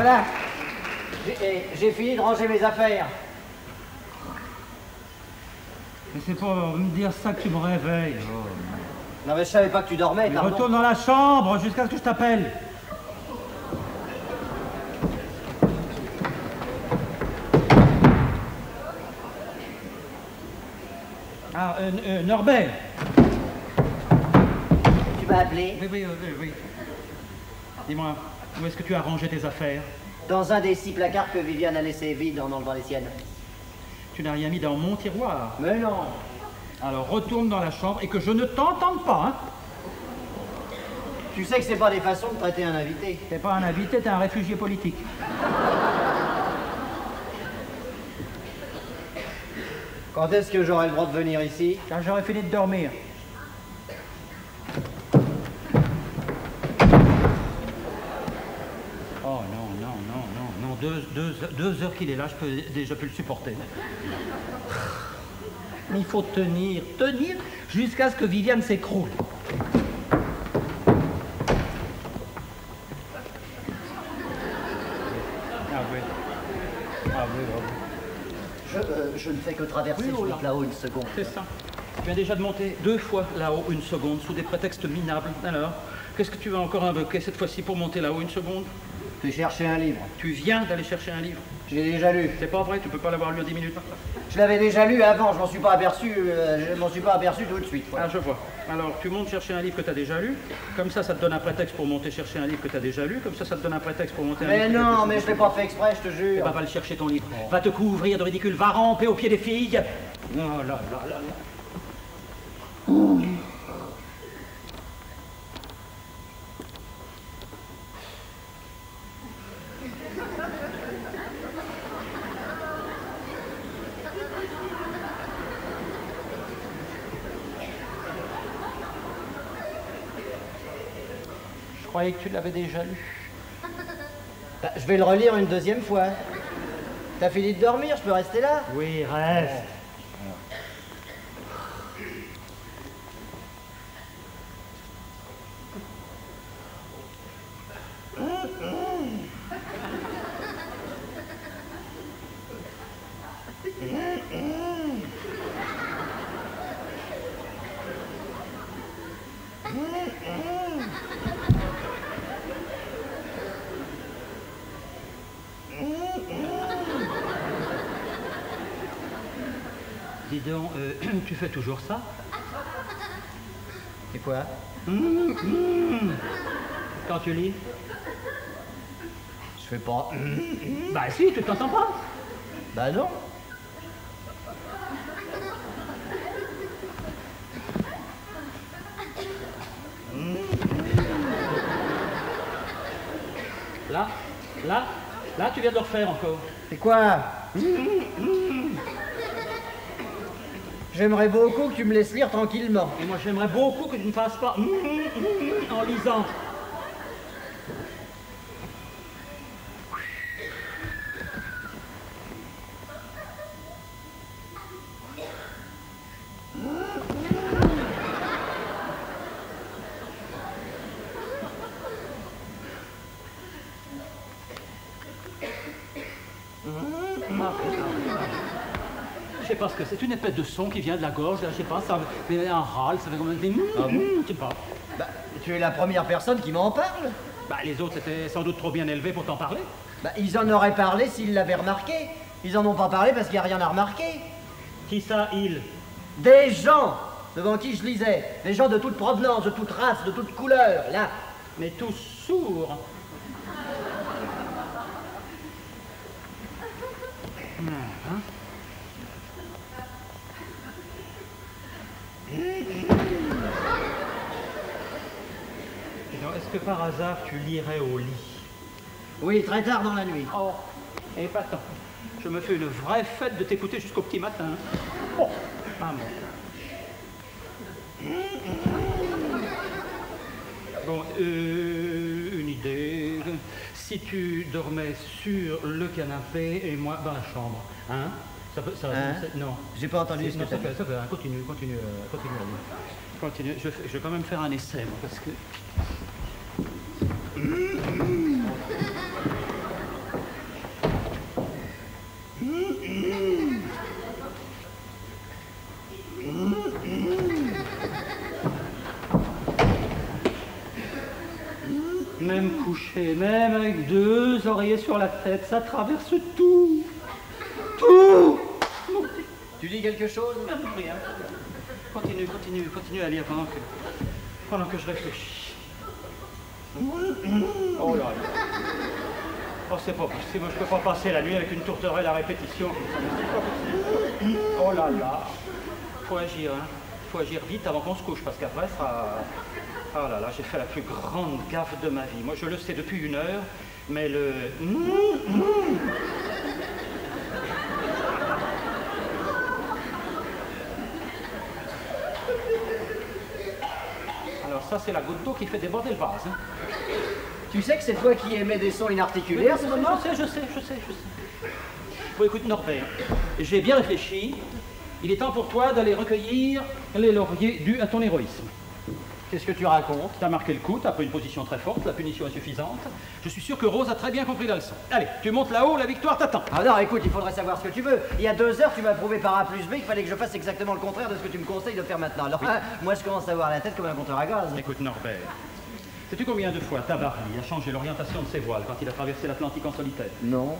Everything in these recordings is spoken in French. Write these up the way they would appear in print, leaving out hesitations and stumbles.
Voilà. J'ai fini de ranger mes affaires. Mais c'est pour me dire ça que tu me réveilles. Oh. Non mais je savais pas que tu dormais. Retourne dans la chambre jusqu'à ce que je t'appelle. Ah, Norbert. Tu m'as appelé? Oui. Dis-moi, où est-ce que tu as rangé tes affaires? Dans un des 6 placards que Viviane a laissé vide en enlevant les siennes. Tu n'as rien mis dans mon tiroir? Mais non. Alors retourne dans la chambre et que je ne t'entende pas, hein. Tu sais que c'est pas des façons de traiter un invité. T'es pas un invité, t'es un réfugié politique. Quand est-ce que j'aurai le droit de venir ici? Quand j'aurai fini de dormir. Oh non. Deux heures qu'il est là, je peux déjà plus le supporter. Mais il faut tenir jusqu'à ce que Viviane s'écroule. Je ne fais que traverser, oui, je monte là-haut une seconde. C'est ça. Tu viens déjà de monter 2 fois là-haut une seconde, sous des prétextes minables. Alors, qu'est-ce que tu vas encore invoquer cette fois-ci pour monter là-haut une seconde? Tu cherchais un livre. Tu viens d'aller chercher un livre. J'ai déjà lu. C'est pas vrai, tu peux pas l'avoir lu en 10 minutes. Je l'avais déjà lu avant, je m'en suis pas aperçu, tout de suite. Voilà. Ah, je vois. Alors, tu montes chercher un livre que tu as déjà lu, comme ça te donne un prétexte pour monter chercher un livre que tu as déjà lu, comme ça te donne un prétexte pour monter un livre. Mais non, mais je l'ai pas fait exprès, je te jure. Va pas le chercher ton livre. Oh. Va te couvrir de ridicule, va ramper au pied des filles. Oh là. Mmh. Je croyais que tu l'avais déjà lu. Bah, je vais le relire une 2e fois. T'as fini de dormir, je peux rester là? Oui, reste. Dis donc, tu fais toujours ça? Et quoi? Quand tu lis? Je fais pas. Bah si, tu t'entends pas? Bah non. Là, tu viens de le refaire encore. C'est quoi? J'aimerais beaucoup que tu me laisses lire tranquillement. Et moi, j'aimerais beaucoup que tu ne fasses pas en lisant. Je sais pas ce que c'est, une espèce de son qui vient de la gorge, là, je sais pas, ça fait un râle, ça fait comme... Ah bon? Je sais pas. Bah, tu es la première personne qui m'en parle. Bah, les autres étaient sans doute trop bien élevés pour t'en parler. Bah, ils en auraient parlé s'ils l'avaient remarqué. Ils en ont pas parlé parce qu'il n'y a rien à remarquer. Qui ça, ils? Des gens devant qui je lisais. Des gens de toute provenance, de toute race, de toute couleur, là. Mais tous sourds. Hein? Est-ce que par hasard tu lirais au lit? Oui, très tard dans la nuit. Oh, et pas tant. Je me fais une vraie fête de t'écouter jusqu'au petit matin. Oh, maman. Bon, une idée. Si tu dormais sur le canapé et moi dans la chambre, hein? Non. J'ai pas entendu ce que t'as fait. Ça va, continue. Je vais quand même faire un essai, moi, parce que... Même couché, même avec deux oreillers sur la tête, ça traverse tout. Tout. Tu dis quelque chose? Rien. Continue à lire pendant que je réfléchis. Oh là là. Oh, c'est pas possible, je peux pas passer la nuit avec une tourterelle à répétition. Oh là là. Faut agir, hein. Faut agir vite avant qu'on se couche, parce qu'après, ça... Oh là là, j'ai fait la plus grande gaffe de ma vie. Moi, je le sais depuis 1 heure, mais le... Alors ça, c'est la goutte d'eau qui fait déborder le vase, hein. Tu sais que c'est toi qui émets des sons inarticulaires? Non, je sais. Bon, écoute, Norbert, j'ai bien réfléchi. Il est temps pour toi d'aller recueillir les lauriers dus à ton héroïsme. Qu'est-ce que tu racontes? T'as marqué le coup, t'as pris une position très forte, la punition est suffisante. Je suis sûr que Rose a très bien compris la leçon. Allez, tu montes là-haut, la victoire t'attend. Ah non, écoute, il faudrait savoir ce que tu veux. Il y a 2 heures, tu m'as prouvé par A plus B qu'il fallait que je fasse exactement le contraire de ce que tu me conseilles de faire maintenant. Alors, oui. Moi, je commence à avoir la tête comme un compteur à gaz. Écoute, Norbert... Sais-tu combien de fois Tabarly a changé l'orientation de ses voiles quand il a traversé l'Atlantique en solitaire? Non.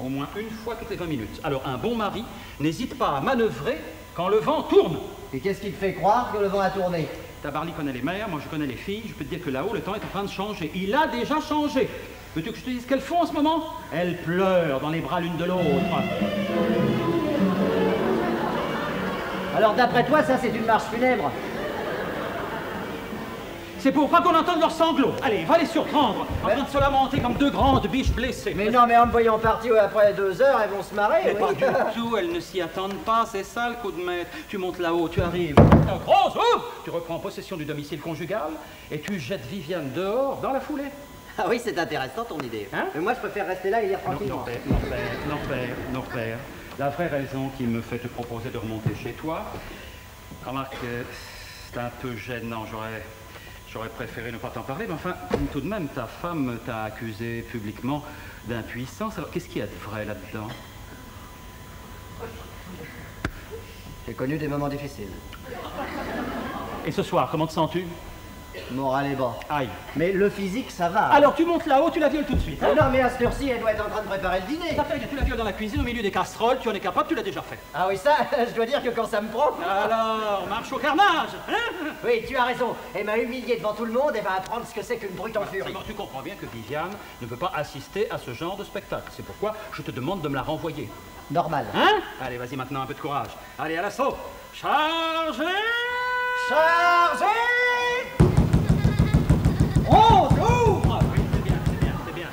Au moins une fois toutes les 20 minutes. Alors un bon mari n'hésite pas à manœuvrer quand le vent tourne. Et qu'est-ce qui te fait croire que le vent a tourné? Tabarly connaît les mers, moi je connais les filles, je peux te dire que là-haut le temps est en train de changer. Il a déjà changé. Veux-tu que je te dise ce qu'elles font en ce moment? Elles pleurent dans les bras l'une de l'autre. Alors d'après toi, ça c'est une marche funèbre? C'est pour pas qu'on entende leurs sanglots. Allez, va les surprendre, en train de se lamenter comme 2 grandes biches blessées. Mais non, mais en me voyant partir après 2 heures, elles vont se marrer. Mais oui. Pas du tout, elles ne s'y attendent pas, c'est ça le coup de maître. Tu montes là-haut, tu arrives. Rose, oh, tu reprends possession du domicile conjugal et tu jettes Viviane dehors dans la foulée. Ah oui, c'est intéressant ton idée. Hein? Mais moi, je préfère rester là et lire tranquillement. Norbert, la vraie raison qui me fait te proposer de remonter chez toi, remarque, c'est un peu gênant, J'aurais préféré ne pas t'en parler, mais enfin, tout de même, ta femme t'a accusé publiquement d'impuissance. Alors, qu'est-ce qu'il y a de vrai là-dedans? J'ai connu des moments difficiles. Et ce soir, comment te sens-tu? Moral est bas. Aïe. Mais le physique, ça va. Alors, tu montes là-haut, tu la violes tout de suite. Hein? Non, mais à cette heure-ci, elle doit être en train de préparer le dîner. Ça fait que tu la violes dans la cuisine, au milieu des casseroles, tu en es capable, tu l'as déjà fait. Ah oui, ça, je dois dire que quand ça me prend... Alors, marche au carnage, hein? Oui, tu as raison. Elle m'a humilié devant tout le monde, elle va apprendre ce que c'est qu'une brute en furie. Tu comprends bien que Viviane ne peut pas assister à ce genre de spectacle. C'est pourquoi je te demande de me la renvoyer. Normal. Hein? Allez, vas-y maintenant, un peu de courage. Allez, à l'assaut. Chargez! Chargez! Oh, ouvre! Oui,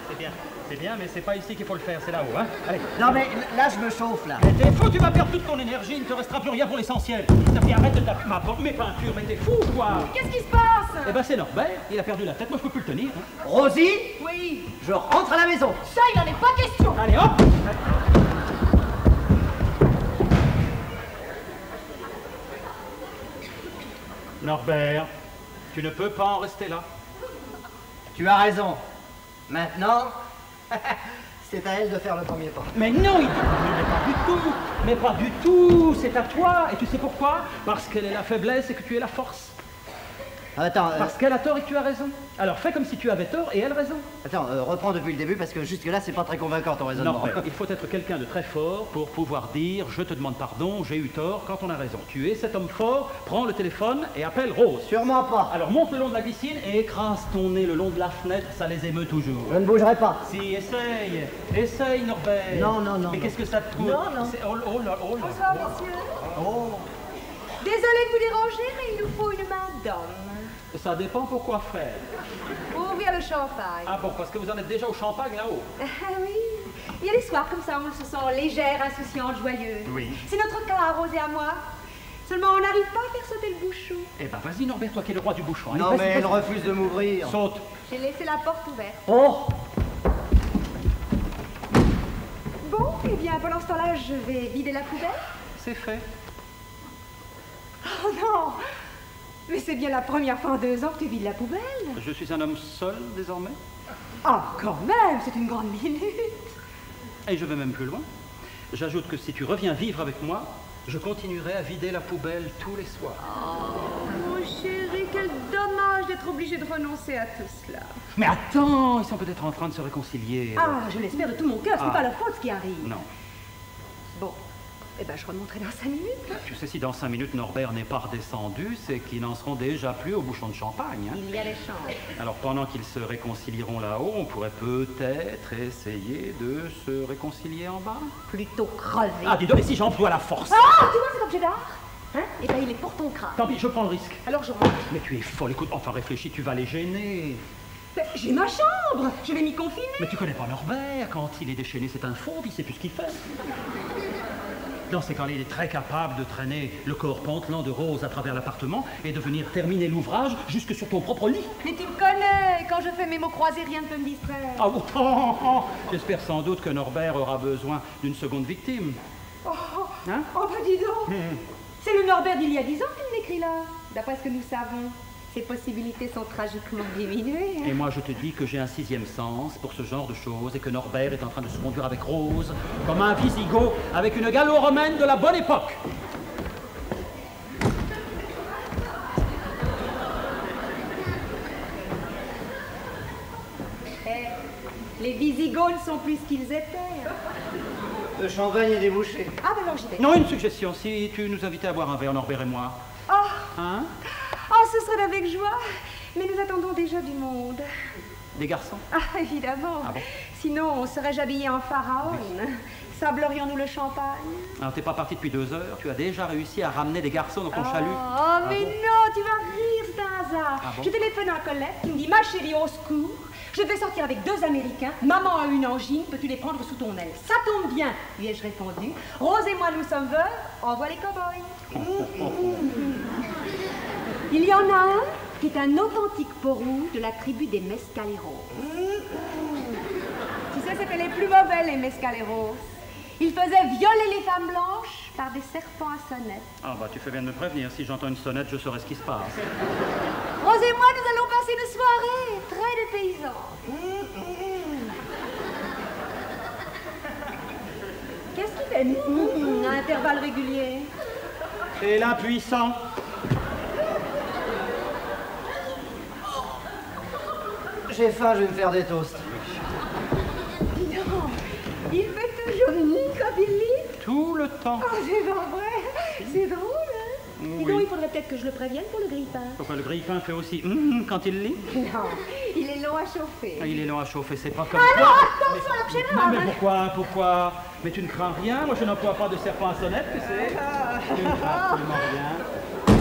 c'est bien, mais c'est pas ici qu'il faut le faire, c'est là-haut, hein? Allez. Non, mais là, je me chauffe, là. Mais t'es fou, tu vas perdre toute ton énergie, il ne te restera plus rien pour l'essentiel. Ça fait, arrête de taper ma porte, mes peintures, mais t'es fou, quoi! Qu'est-ce qui se passe? Eh ben, c'est Norbert, il a perdu la tête, moi, je peux plus le tenir. Hein? Rosie? Oui? Je rentre à la maison. Ça, il en est pas question! Allez, hop! Norbert, tu ne peux pas en rester là. Tu as raison. Maintenant, c'est à elle de faire le premier pas. Mais non, mais pas du tout. C'est à toi. Et tu sais pourquoi? Parce qu'elle est la faiblesse et que tu es la force. Attends. Parce qu'elle a tort et que tu as raison. Alors fais comme si tu avais tort et elle raison. Attends, reprends depuis le début parce que jusque-là, c'est pas très convaincant ton raisonnement. Non, il faut être quelqu'un de très fort pour pouvoir dire « Je te demande pardon, j'ai eu tort » quand on a raison. Tu es cet homme fort, prends le téléphone et appelle Rose. Sûrement pas. Alors monte le long de la piscine et écrase ton nez le long de la fenêtre, ça les émeut toujours. Je ne bougerai pas. Si, essaye Norbert. Non. Mais qu'est-ce que ça te coûte? Non. Oh là. Bonsoir, monsieur. Oh. Désolé de vous déranger, mais il nous faut une main d'homme. Ça dépend pour quoi faire. Ouvrir le champagne. Ah bon, parce que vous en êtes déjà au champagne là-haut. Ah oui. Il y a des soirs comme ça où on se sent légère, insouciante, joyeuse. Oui. C'est notre cas, Rose et à moi. Seulement, on n'arrive pas à faire sauter le bouchon. Eh ben, vas-y, Norbert, toi qui es le roi du bouchon. Allez, non, mais elle refuse de m'ouvrir. Saute. J'ai laissé la porte ouverte. Oh! Bon, eh bien, pendant ce temps-là, je vais vider la poubelle. C'est fait. Oh non! Mais c'est bien la première fois en 2 ans que tu vides la poubelle. Je suis un homme seul, désormais. Ah, quand même, c'est une grande minute. Et je vais même plus loin. J'ajoute que si tu reviens vivre avec moi, je continuerai à vider la poubelle tous les soirs. Oh, mon chéri, quel dommage de être obligée de renoncer à tout cela. Mais attends, ils sont peut-être en train de se réconcilier. Ah, je l'espère de tout mon cœur, ce n'est pas leur faute ce qui arrive. Non. Bon, eh ben je remonterai dans 5 minutes. Tu sais, si dans 5 minutes Norbert n'est pas redescendu, c'est qu'ils n'en seront déjà plus au bouchon de champagne. Hein. Il y a les chances. Alors pendant qu'ils se réconcilieront là-haut, on pourrait peut-être essayer de se réconcilier en bas. Plutôt crever. Ah, dis donc, mais si j'emploie la force. Ah, tu vois cet objet d'art? Hein? Eh ben il est pour ton crâne. Tant pis, je prends le risque. Alors je rentre. Mais tu es folle, écoute, enfin réfléchis, tu vas les gêner. J'ai ma chambre, je vais m'y confiner. Mais tu connais pas Norbert, quand il est déchaîné, c'est un fou, il sait plus ce qu'il fait. Dans ces cas-là, il est très capable de traîner le corps pantelant de rose à travers l'appartement et de venir terminer l'ouvrage jusque sur ton propre lit. Mais tu me connais, quand je fais mes mots croisés, rien ne peut me distraire. Ah bon, oh. J'espère sans doute que Norbert aura besoin d'une seconde victime. Oh, hein? Oh bah dis donc. C'est le Norbert d'il y a 10 ans qu'il m'écrit là, d'après ce que nous savons. Ses possibilités sont tragiquement diminuées. Hein. Et moi, je te dis que j'ai un 6e sens pour ce genre de choses et que Norbert est en train de se conduire avec Rose comme un Visigoth avec une gallo-romaine de la bonne époque. Eh, les Visigoths ne sont plus ce qu'ils étaient. Hein. Le champagne est débouché. Ah, ben alors j'y vais. Non, une suggestion. Si tu nous invitais à boire un verre, Norbert et moi. Oh. Hein? Oh, ce serait avec joie, mais nous attendons déjà du monde. Des garçons? Ah, évidemment. Ah bon? Sinon, on serait habillés en pharaon. Oui. Sablerions-nous le champagne? Alors, t'es pas parti depuis 2 heures, tu as déjà réussi à ramener des garçons dans ton chalut. Oh, mais non, tu vas rire, c'est un hasard. Ah bon? Je téléphone à Colette, qui me dit, ma chérie, au secours, je vais sortir avec 2 Américains, maman a une angine, peux-tu les prendre sous ton aile? Ça tombe bien, lui ai-je répondu. Rose et moi, nous sommes veuves, envoie les cow-boys. Il y en a un qui est un authentique porou de la tribu des mescaleros. Tu sais, c'était les plus mauvais, les mescaleros. Ils faisaient violer les femmes blanches par des serpents à sonnette. Ah bah, tu fais bien de me prévenir. Si j'entends une sonnette, je saurai ce qui se passe. Rose et moi, nous allons passer une soirée très dépaysante. Qu'est-ce qu'il fait à intervalles réguliers? C'est l'impuissant. J'ai faim, je vais me faire des toasts. Non, il fait toujours nicobilique. Tout le temps. Oh, c'est pas vrai. C'est drôle, hein? Oui. Dis donc, il faudrait peut-être que je le prévienne pour le grille-pain. Pourquoi le grille-pain fait aussi quand il lit? Non, il est long à chauffer. Ah, il est long à chauffer, c'est pas comme ça. Ah non, attention à l'objet noir. Mais pourquoi? Mais tu ne crains rien, moi je n'emploie pas de serpent à sonnette, tu sais. Tu ne crains absolument rien.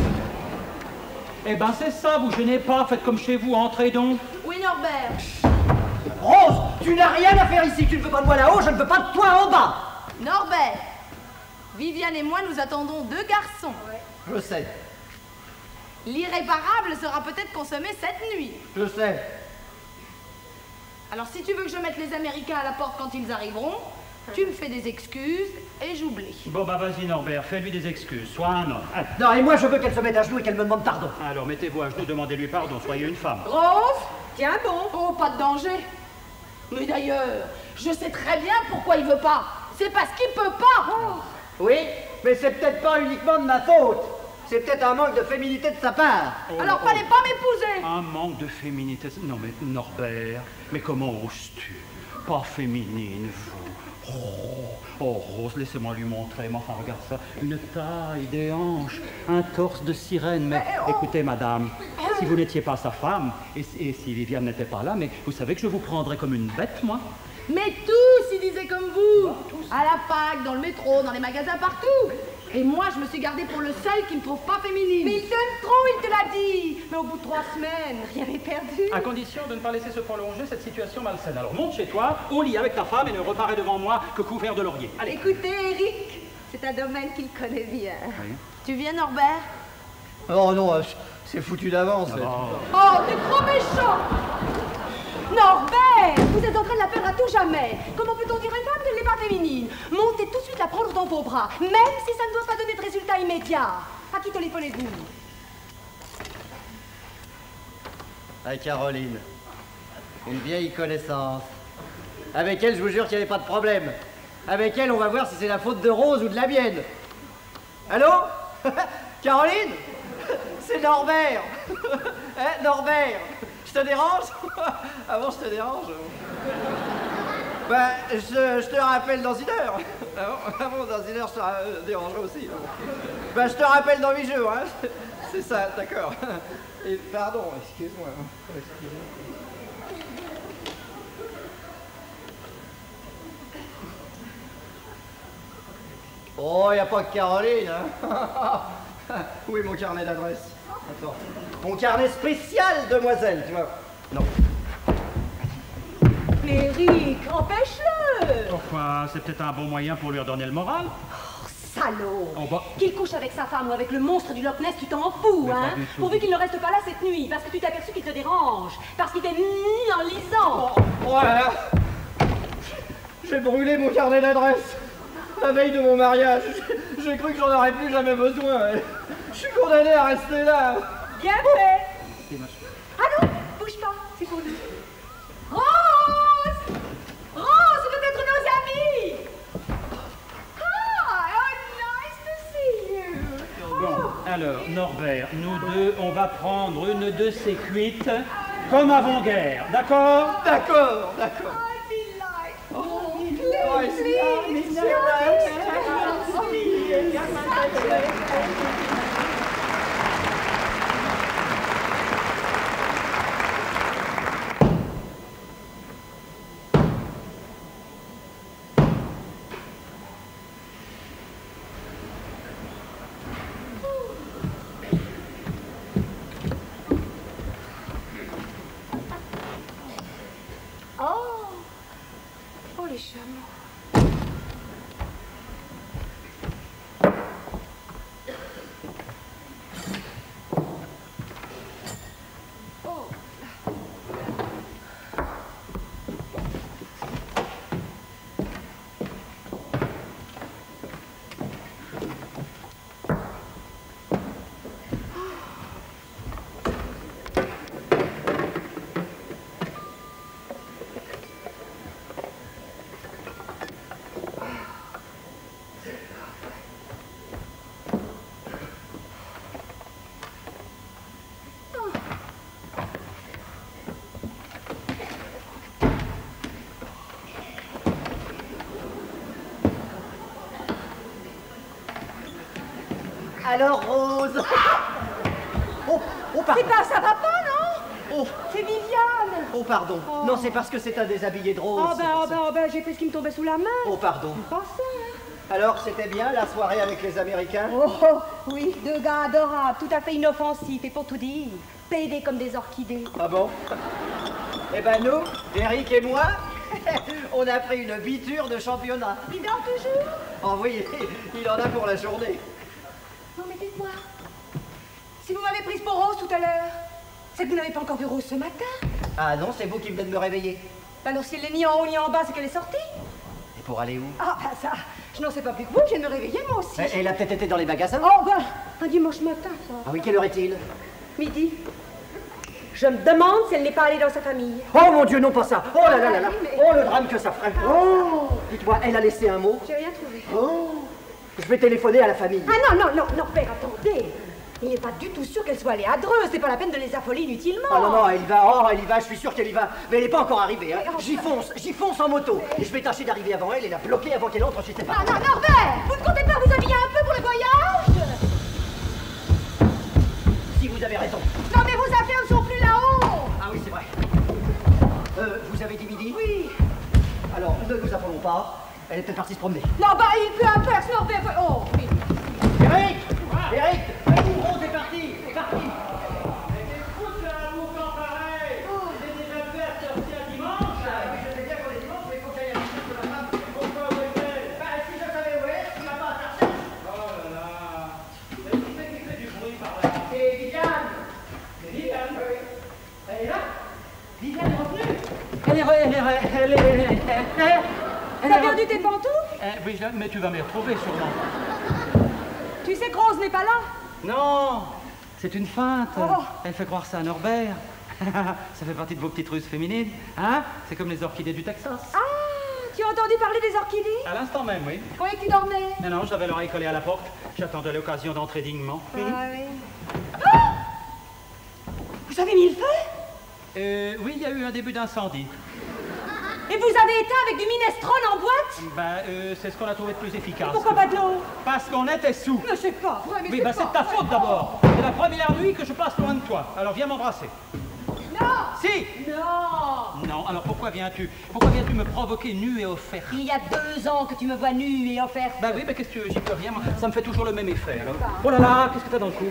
Eh ben c'est ça, vous gênez pas, faites comme chez vous, entrez donc. Oui, Norbert. Rose, tu n'as rien à faire ici, tu ne veux pas de moi là-haut, je ne veux pas de toi en bas. Norbert, Viviane et moi, nous attendons 2 garçons. Ouais. Je sais. L'irréparable sera peut-être consommé cette nuit. Je sais. Alors si tu veux que je mette les Américains à la porte quand ils arriveront, tu me fais des excuses et j'oublie. Bon, bah vas-y Norbert, fais-lui des excuses, sois un homme. Allez. Non, et moi je veux qu'elle se mette à genoux et qu'elle me demande pardon. Alors mettez-vous à genoux, demandez-lui pardon, soyez une femme. Rose, tiens bon. Oh, pas de danger. Mais d'ailleurs, je sais très bien pourquoi il veut pas. C'est parce qu'il peut pas. Oh. Oui, mais c'est peut-être pas uniquement de ma faute. C'est peut-être un manque de féminité de sa part. Oh, alors fallait pas m'épouser. Un manque de féminité... Non mais Norbert, mais comment oses-tu? Pas féminine, vous. Oh, Rose, laissez-moi lui montrer, mais enfin, regarde ça, une taille, des hanches, un torse de sirène, mais écoutez, madame, si vous n'étiez pas sa femme, et si Viviane n'était pas là, mais vous savez que je vous prendrais comme une bête, moi. Mais tous, ils disaient comme vous, tous. À la fac, dans le métro, dans les magasins, partout. Et moi, je me suis gardée pour le seul qui ne trouve pas féminine. Mais il t'aime trop, il te l'a dit. Mais au bout de 3 semaines, rien n'est perdu. À condition de ne pas laisser se prolonger cette situation malsaine. Alors monte chez toi, au lit avec ta femme et ne reparais devant moi que couvert de laurier. Allez. Écoutez, Eric, c'est un domaine qu'il connaît bien. Oui. Tu viens, Norbert? Oh non, c'est foutu d'avance. Oh, t'es trop méchant! Norbert, vous êtes en train de la perdre à tout jamais. Comment peut-on dire à une femme qu'elle n'est pas féminine? Montez tout de suite la prendre dans vos bras, même si ça ne doit pas donner de résultats immédiats. À qui téléphonez-vous? À Caroline, une vieille connaissance. Avec elle, je vous jure qu'il n'y avait pas de problème. Avec elle, on va voir si c'est la faute de Rose ou de la mienne. Allô? Caroline? C'est Norbert. Hein, Norbert, je te dérange? Avant, je te dérange. Ben, je te rappelle dans une heure. Avant, dans une heure, je te dérangerai aussi. Ben, je te rappelle dans 8 jours, hein. C'est ça, d'accord. Et pardon, excuse-moi. Oh, y a pas que Caroline, hein. Où est mon carnet d'adresse? Attends. Mon carnet spécial, demoiselle, tu vois. Non. Mais Eric, empêche-le! Enfin, c'est peut-être un bon moyen pour lui redonner le moral. Oh, salaud! Oh, bah... Qu'il couche avec sa femme ou avec le monstre du Loch Ness, tu t'en fous, hein? Pourvu qu'il ne reste pas là cette nuit, parce que tu t'es aperçu qu'il te dérange, parce qu'il t'est mis en lisant. Oh, voilà! J'ai brûlé mon carnet d'adresse. La veille de mon mariage, j'ai cru que j'en aurais plus jamais besoin. Je suis condamné à rester là. Bien fait. Allô, bouge pas, c'est pour nous. Rose, Rose, vous êtes nos amis. Ah, oh, nice to see you. Oh. Bon, alors Norbert, nous deux, on va prendre une de ces cuites comme avant-guerre, d'accord? D'accord, d'accord. Alors, Rose. Oh, oh, pardon. C'est pas, ça va pas, non? Oh. C'est Viviane. Oh, pardon. Oh. Non, c'est parce que c'est un déshabillé de Rose. Oh, ben, j'ai pris ce qui me tombait sous la main. Oh, pardon. Pas ça, hein. Alors, c'était bien la soirée avec les Américains? Oh, oui, deux gars adorables, tout à fait inoffensifs et pour tout dire, pédés comme des orchidées. Ah bon? Eh ben, nous, Eric et moi, on a pris une biture de championnat. Il dort toujours? Oh, oui, il en a pour la journée. Si vous m'avez prise pour Rose tout à l'heure, c'est que vous n'avez pas encore vu Rose ce matin. Ah non, c'est vous qui venez de me réveiller. Alors si elle n'est ni en haut ni en bas, c'est qu'elle est sortie. Et pour aller où? Ah ben ça, je n'en sais pas plus que vous, je viens de me réveiller moi aussi. Elle a peut-être été dans les magasins. Oh ben, un dimanche matin ça. Ah oui, quelle heure est-il? Midi. Je me demande si elle n'est pas allée dans sa famille. Oh mon Dieu, non pas ça. Oh là là là là. Oh le drame que ça ferait. Oh, dites-moi, elle a laissé un mot? J'ai rien trouvé. Oh, je vais téléphoner à la famille. Ah non, non, non, non, père, attendez. Il n'est pas du tout sûr qu'elle soit allée à Dreux, c'est pas la peine de les affoler inutilement. Ah non, non, elle va, oh, elle y va, je suis sûr qu'elle y va. Mais elle n'est pas encore arrivée, hein. J'y fonce en moto. Et je vais tâcher d'arriver avant elle et la bloquer avant qu'elle entre chez ses parents. Non, non, Norbert, vous ne comptez pas vous habiller un peu pour le voyage? Si, vous avez raison. Non, mais vos affaires ne sont plus là-haut. Ah oui, c'est vrai. Vous avez dit midi? Oui. Alors, ne nous affolons pas. Elle est peut-être partie se promener. Non, bah, il pleut un peu, Norbert. Oh, oui. Eric! Eric! C'est parti! C'est parti! Mais écoute, c'est un mouvement pareil! J'ai déjà fait à sortir dimanche! Ah oui, je sais bien qu'on est dimanche, mais il faut qu'il y ait un truc de la femme, c'est pourquoi au week-end! Bah, si je savais où est-ce qu'il va pas à chercher? Oh là là! Mais qui c'est qui fait du bruit par là? C'est Viviane! C'est Viviane? Oui. Elle est là? Viviane est revenue? Elle est... T'as perdu tes pantoufles? Oui, mais tu vas me retrouver sûrement. Tu sais que Rose n'est pas là? Non, c'est une feinte. Oh. Elle fait croire ça à Norbert. Ça fait partie de vos petites ruses féminines, hein? C'est comme les orchidées du Texas. Ah, tu as entendu parler des orchidées? À l'instant même, oui. Je croyais que tu dormais. Mais non, j'avais l'oreille collée à la porte. J'attendais l'occasion d'entrer dignement. Ah oui. Ah! Vous avez mis le feu? Oui, il y a eu un début d'incendie. Et vous avez éteint avec du minestrone en boîte? C'est ce qu'on a trouvé de plus efficace. Et pourquoi pas de l'eau? Parce qu'on était sous. Mais c'est pas vrai, mais oui, bah c'est ta faute d'abord. C'est la première nuit que je passe loin de toi. Alors viens m'embrasser. Non! Si! Non! Non, alors pourquoi viens-tu? Pourquoi viens-tu me provoquer nue et offerte? Il y a 2 ans que tu me vois nue et offerte. Bah oui, mais qu'est-ce que tu veux? J'y peux rien, moi. Ça me fait toujours le même effet. Alors. Oh là là, qu'est-ce que t'as dans le cou?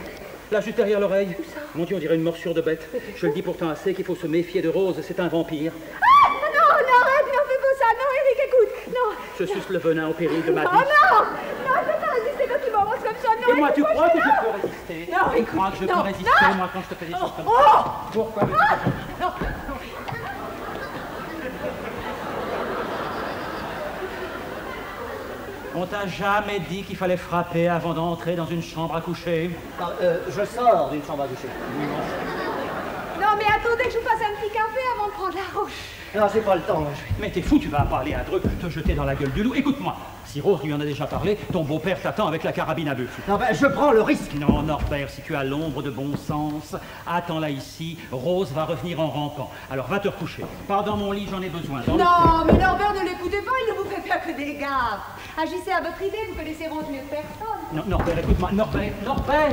Là, juste derrière l'oreille. Mon Dieu, on dirait une morsure de bête. Je le dis pourtant assez qu'il faut se méfier de Rose, c'est un vampire. Ah non, non, arrête, non, fais pas ça. Non, Eric, écoute, non. Je suce le venin au péril de ma vie. Oh non, non, je peux pas résister quand tu m'embrasses comme ça, non. Et moi, tu crois que je peux résister? Non, tu crois que je peux résister, moi, quand je te fais des choses comme ça? Pourquoi? Non. On t'a jamais dit qu'il fallait frapper avant d'entrer dans une chambre à coucher? Je sors d'une chambre à coucher. Non, mais attendez que je vous fasse un petit café avant de prendre la roche. Non, c'est pas le temps. Mais t'es fou, tu vas parler à Dreux, te jeter dans la gueule du loup. Écoute-moi, si Rose lui en a déjà parlé, ton beau-père t'attend avec la carabine à bœuf. Non, ben, je prends le risque. Non, Norbert, si tu as l'ombre de bon sens, attends-la ici, Rose va revenir en rampant. Alors, va te recoucher. Pars dans mon lit, j'en ai besoin. Non, mais Norbert, ne l'écoutez pas, il ne vous fait faire que des gaffes. Agissez à votre idée, vous connaissez Rose mieux que personne. Non, Norbert, écoute-moi, Norbert!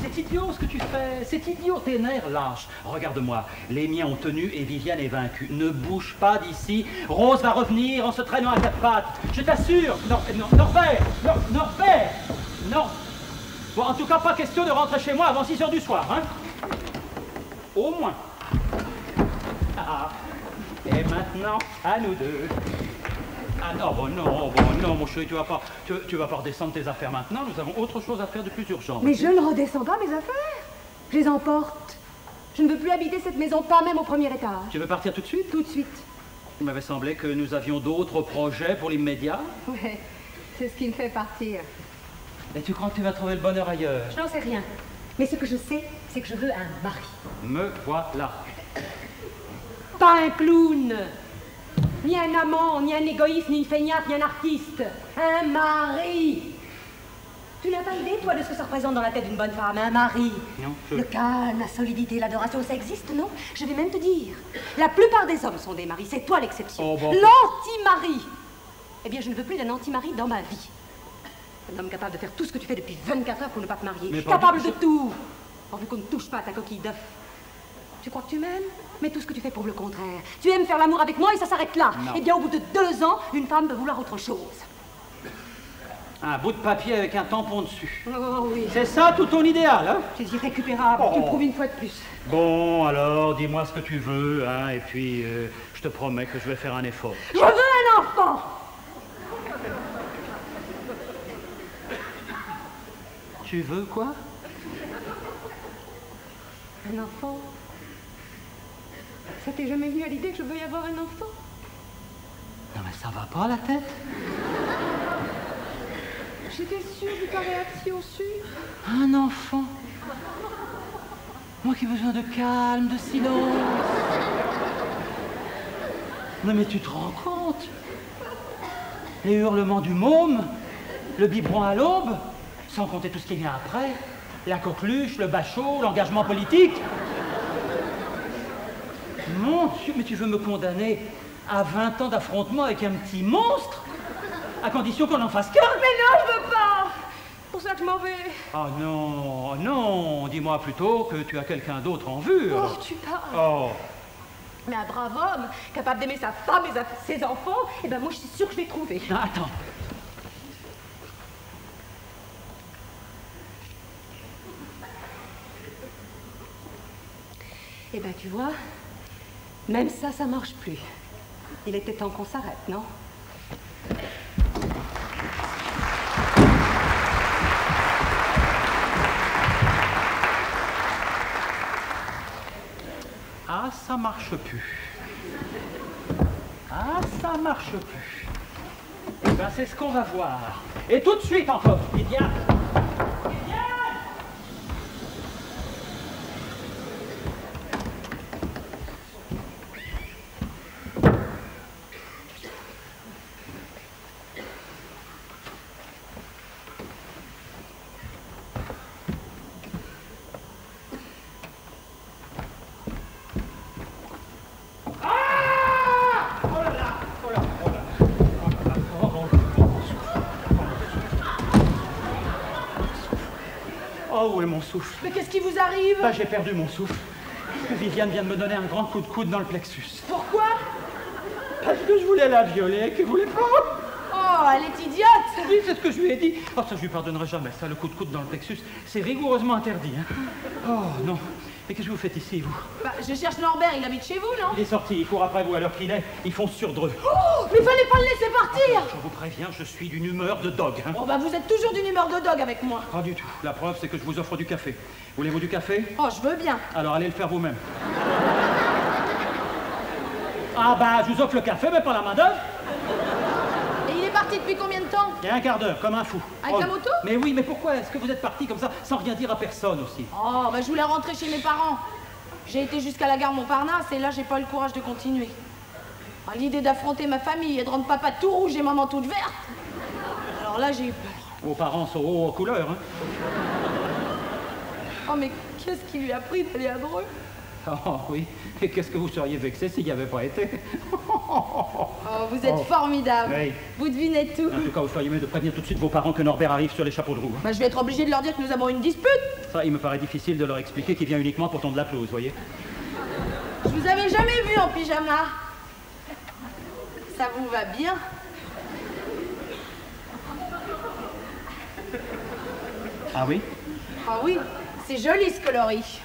C'est idiot ce que tu fais, c'est idiot, tes nerfs lâches. Regarde-moi, les miens ont tenu et Viviane est vaincue. Ne bouge pas d'ici, Rose va revenir en se traînant à quatre pattes. Je t'assure, Norbert, non. Bon, en tout cas, pas question de rentrer chez moi avant 6 h du soir, hein? Au moins. Ah. Et maintenant, à nous deux. Ah non, bon non, mon chéri, tu vas pas redescendre tes affaires maintenant. Nous avons autre chose à faire de plus urgent. Mais je ne redescends pas mes affaires. Je les emporte. Je ne veux plus habiter cette maison, pas même au premier étage. Tu veux partir tout de suite? Tout de suite. Il m'avait semblé que nous avions d'autres projets pour l'immédiat. Oui, c'est ce qui me fait partir. Et tu crois que tu vas trouver le bonheur ailleurs? Je n'en sais rien. Mais ce que je sais, c'est que je veux un mari. Me voilà. Pas un clown, ni un amant, ni un égoïste, ni une feignante, ni un artiste. Un mari. Tu n'as pas idée, toi, de ce que ça représente dans la tête d'une bonne femme, un mari? Non, le calme, la solidité, l'adoration, ça existe, non? Je vais même te dire, la plupart des hommes sont des maris, c'est toi l'exception. Oh, bon. L'anti-mari. Eh bien, je ne veux plus d'un anti-mari dans ma vie. Un homme capable de faire tout ce que tu fais depuis 24 heures pour ne pas te marier. Mais capable de tout, pourvu qu'on ne touche pas à ta coquille d'œuf. Tu crois que tu m'aimes? Mais tout ce que tu fais prouve le contraire. Tu aimes faire l'amour avec moi et ça s'arrête là. Non. Eh bien, au bout de 2 ans, une femme peut vouloir autre chose. Un bout de papier avec un tampon dessus. Oh oui. C'est ça tout ton idéal, hein? C'est irrécupérable, oh. Tu le prouves une fois de plus. Bon, alors, dis-moi ce que tu veux, hein, et puis je te promets que je vais faire un effort. Je veux un enfant! Tu veux quoi? Un enfant? Ça t'est jamais venu à l'idée que je veux y avoir un enfant? Non mais ça va pas la tête? J'étais sûre de ta réaction, sûre. Un enfant? Moi qui ai besoin de calme, de silence. Non mais tu te rends compte? Les hurlements du môme, le biberon à l'aube, sans compter tout ce qui vient après, la coqueluche, le bachot, l'engagement politique. Mon Dieu, mais tu veux me condamner à 20 ans d'affrontement avec un petit monstre? À condition qu'on en fasse qu'un? Mais non, je veux pas! Pour ça que je m'en vais. Ah non, non, dis-moi plutôt que tu as quelqu'un d'autre en vue. Oh, tu parles. Oh. Mais un brave homme, capable d'aimer sa femme et ses enfants, eh ben moi, je suis sûre que je vais trouver. Non, attends. Eh ben, tu vois... Même ça, ça marche plus. Il était temps qu'on s'arrête, non? Ah, ça marche plus. Ah, ça marche plus. Eh ben, c'est ce qu'on va voir. Et tout de suite encore, Lydia. Oh, où est mon souffle? Mais qu'est-ce qui vous arrive? Bah, j'ai perdu mon souffle. Viviane vient de me donner un grand coup de coude dans le plexus. Pourquoi? Parce que je voulais la violer, qu'elle voulait pas. Oh, elle est idiote. Oui, c'est ce que je lui ai dit. Oh, ça, je lui pardonnerai jamais, ça, le coup de coude dans le plexus. C'est rigoureusement interdit, hein. Oh, non. Mais qu'est-ce que vous faites ici, vous? Bah, je cherche Norbert, il habite chez vous, non? Il est sorti, il court après vous à l'heure qu'il est, il fonce sur Dreux. Oh, mais fallait pas le laisser partir! Je vous préviens, je suis d'une humeur de dog, hein. Oh, bah, vous êtes toujours d'une humeur de dog avec moi. Pas du tout. La preuve, c'est que je vous offre du café. Voulez-vous du café? Oh, je veux bien. Alors, allez le faire vous-même. Ah, bah, je vous offre le café, mais pas la main-d'œuvre. Et il est parti depuis combien de temps? Il y a un quart d'heure, comme un fou. Avec la moto? Mais oui, mais pourquoi est-ce que vous êtes parti comme ça, sans rien dire à personne aussi? Oh, bah je voulais rentrer chez mes parents. J'ai été jusqu'à la gare Montparnasse et là, j'ai pas eu le courage de continuer. Ah, l'idée d'affronter ma famille et de rendre papa tout rouge et maman toute verte. Alors là, j'ai eu peur. Vos parents sont hauts en couleur, hein? Oh, mais qu'est-ce qui lui a pris d'aller à Dreux? Oh oui, et qu'est-ce que vous seriez vexé s'il n'y avait pas été? Oh, vous êtes formidable. Oui. Vous devinez tout. En tout cas, vous feriez mieux de prévenir tout de suite vos parents que Norbert arrive sur les chapeaux de roue. Bah, je vais être obligé de leur dire que nous avons une dispute. Ça, il me paraît difficile de leur expliquer qu'il vient uniquement pour tondre la pelouse, voyez. Je vous avais jamais vu en pyjama. Ça vous va bien? Ah oui? Ah oui, c'est joli ce coloris.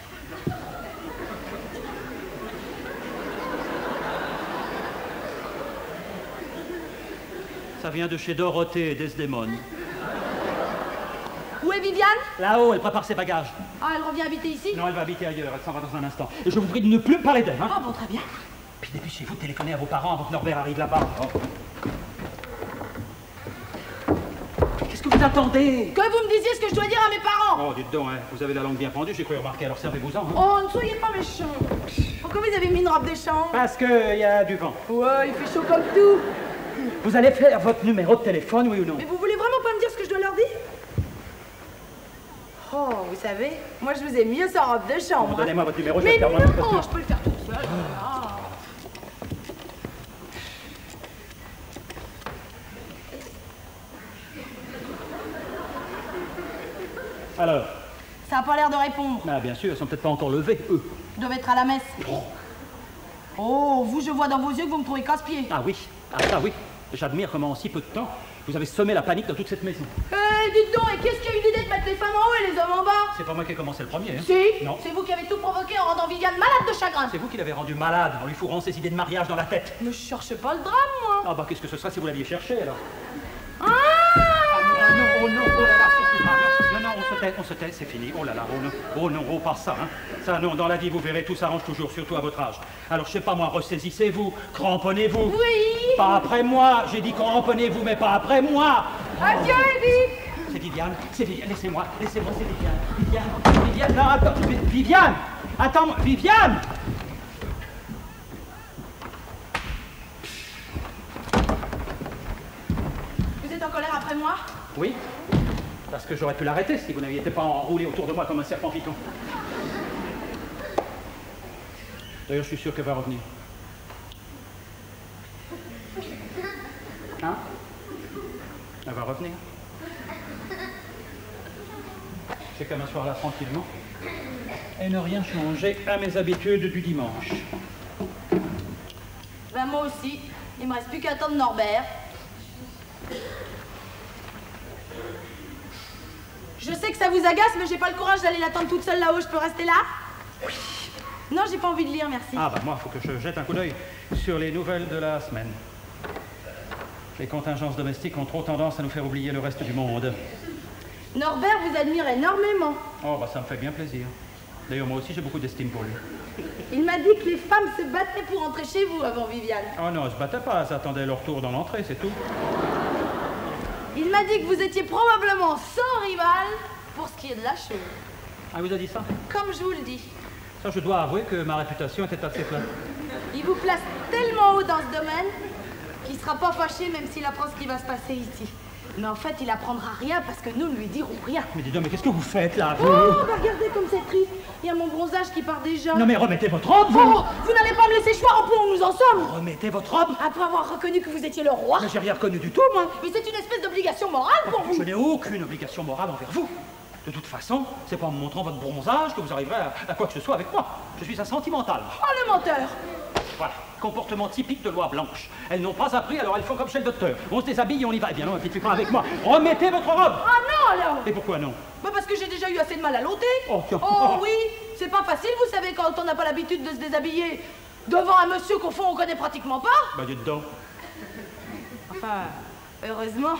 Ça vient de chez Dorothée et Desdémone. Où est Viviane? Là-haut, elle prépare ses bagages. Ah, elle revient habiter ici? Non, elle va habiter ailleurs, elle s'en va dans un instant. Et je vous prie de ne plus parler d'elle, hein? Ah bon, très bien. Puis dépêchez-vous de téléphoner à vos parents avant que Norbert arrive là-bas. Oh. Qu'est-ce que vous attendez? Que vous me disiez ce que je dois dire à mes parents. Oh, dites donc, hein, vous avez la langue bien pendue, j'ai cru remarquer, alors servez-vous-en. Hein. Oh, ne soyez pas méchants. Pourquoi vous avez mis une robe de chambre? Parce qu'il y a du vent. Ouais, il fait chaud comme tout. Vous allez faire votre numéro de téléphone, oui ou non? Mais vous voulez vraiment pas me dire ce que je dois leur dire? Oh, vous savez, moi je vous ai mieux sans robe de chambre. Bon, hein. Donnez-moi votre numéro, mais je vais le faire. Mais non, je peux le faire toute seule. Ah. Alors? Ça n'a pas l'air de répondre. Ah, bien sûr, ils sont peut-être pas encore levés, eux. Ils doivent être à la messe. Oh, vous, je vois dans vos yeux que vous me trouvez casse-pied. Ah oui, ah ça oui. J'admire comment en si peu de temps, vous avez semé la panique dans toute cette maison. Dites donc, et qu'est-ce qu'il y a eu l'idée de mettre les femmes en haut et les hommes en bas? C'est pas moi qui ai commencé le premier, hein. Si? Non. C'est vous qui avez tout provoqué en rendant Viviane malade de chagrin. C'est vous qui l'avez rendue malade en lui fourrant ses idées de mariage dans la tête. Ne cherchez pas le drame, moi. Ah bah qu'est-ce que ce serait si vous l'aviez cherché, alors? Ah, ah non, oh non, oh là là, surtout pas. Non, non, on se tait, c'est fini. Oh là là, oh non, oh pas ça, hein. Ça non, dans la vie, vous verrez, tout s'arrange toujours, surtout à votre âge. Alors je sais pas moi, ressaisissez-vous, cramponnez-vous. Oui. Pas après moi, j'ai dit cramponnez-vous, mais pas après moi. Adieu, Edith. C'est Viviane, laissez-moi, c'est Viviane. Viviane, non, attends, Viviane, attends, Viviane. Vous êtes en colère après moi? Oui, parce que j'aurais pu l'arrêter si vous n'aviez pas enroulé autour de moi comme un serpent python. D'ailleurs, je suis sûr qu'elle va revenir. Hein? Elle va revenir. J'ai qu'à m'asseoir là tranquillement et ne rien changer à mes habitudes du dimanche. Ben moi aussi, il me reste plus qu'à attendre Norbert. Je sais que ça vous agace, mais j'ai pas le courage d'aller l'attendre toute seule là-haut. Je peux rester là? Oui. Non, j'ai pas envie de lire, merci. Ah bah moi, faut que je jette un coup d'œil sur les nouvelles de la semaine. Les contingences domestiques ont trop tendance à nous faire oublier le reste du monde. Norbert vous admire énormément. Oh, bah ça me fait bien plaisir. D'ailleurs, moi aussi, j'ai beaucoup d'estime pour lui. Il m'a dit que les femmes se battaient pour entrer chez vous avant Viviane. Oh non, elles se battaient pas, elles attendaient leur tour dans l'entrée, c'est tout. Il m'a dit que vous étiez probablement sans rival pour ce qui est de la chose. Ah, il vous a dit ça? Comme je vous le dis. Ça, je dois avouer que ma réputation était assez flatte. Il vous place tellement haut dans ce domaine... Il sera pas fâché même s'il apprend ce qui va se passer ici. Mais en fait, il apprendra rien parce que nous ne lui dirons rien. Mais dis donc, mais qu'est-ce que vous faites là? Oh, bah regardez comme c'est triste. Il y a mon bronzage qui part déjà. Non mais remettez votre robe, vous. Oh, vous n'allez pas me laisser choir au point où nous en sommes. Remettez votre robe. Après avoir reconnu que vous étiez le roi. Mais j'ai rien reconnu du tout, moi. Mais c'est une espèce d'obligation morale pour vous. Je n'ai aucune obligation morale envers vous. De toute façon, c'est pas en me montrant votre bronzage que vous arriverez à quoi que ce soit avec moi. Je suis un sentimental. Oh, le menteur! Voilà, comportement typique de loi blanche. Elles n'ont pas appris, alors elles font comme chez le docteur. On se déshabille et on y va. Eh bien non, ma petite Lupin, avec moi. Remettez votre robe! Ah non, alors! Et pourquoi non? Bah parce que j'ai déjà eu assez de mal à l'ôter. Oh, oui, c'est pas facile, vous savez, quand on n'a pas l'habitude de se déshabiller devant un monsieur qu'au fond on connaît pratiquement pas. Bah dites donc. Enfin, heureusement,